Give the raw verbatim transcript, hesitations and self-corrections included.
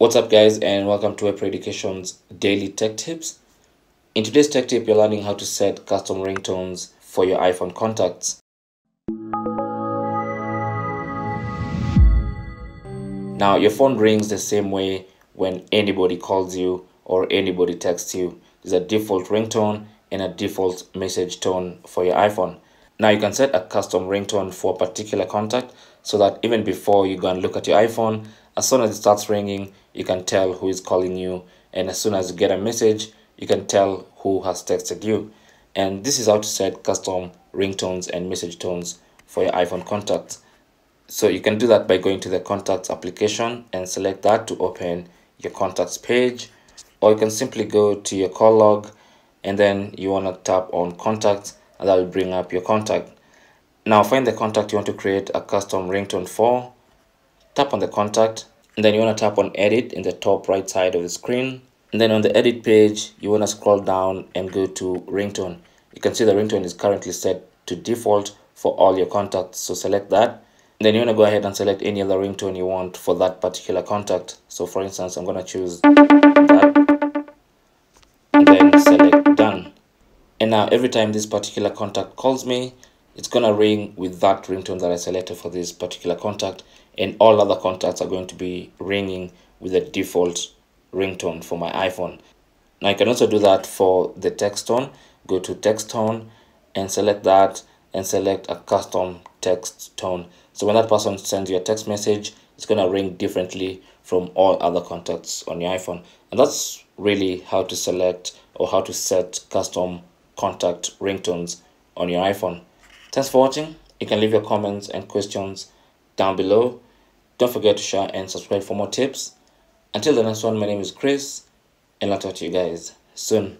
What's up guys, and welcome to WebPro Education's daily tech tips. In today's tech tip, you're learning how to set custom ringtones for your iPhone contacts. Now, your phone rings the same way when anybody calls you or anybody texts you. There's a default ringtone and a default message tone for your iPhone. Now, you can set a custom ringtone for a particular contact so that even before you go and look at your iPhone, as soon as it starts ringing, you can tell who is calling you, and as soon as you get a message, you can tell who has texted you. And this is how to set custom ringtones and message tones for your iPhone contacts. So you can do that by going to the contacts application and select that to open your contacts page, or you can simply go to your call log and then you want to tap on contacts and that will bring up your contact. Now find the contact you want to create a custom ringtone for. Tap on the contact, and then you want to tap on edit in the top right side of the screen, and then on the edit page you want to scroll down and go to ringtone. You can see the ringtone is currently set to default for all your contacts, so select that, and then you want to go ahead and select any other ringtone you want for that particular contact. So for instance, I'm going to choose that and then select done, and now every time this particular contact calls me, it's going to ring with that ringtone that I selected for this particular contact, and all other contacts are going to be ringing with the default ringtone for my iPhone. Now you can also do that for the text tone. Go to text tone and select that and select a custom text tone. So when that person sends you a text message, it's going to ring differently from all other contacts on your iPhone. And that's really how to select or how to set custom contact ringtones on your iPhone. Thanks for watching. You can leave your comments and questions down below. Don't forget to share and subscribe for more tips. Until the next one, my name is Chris, and I'll talk to you guys soon.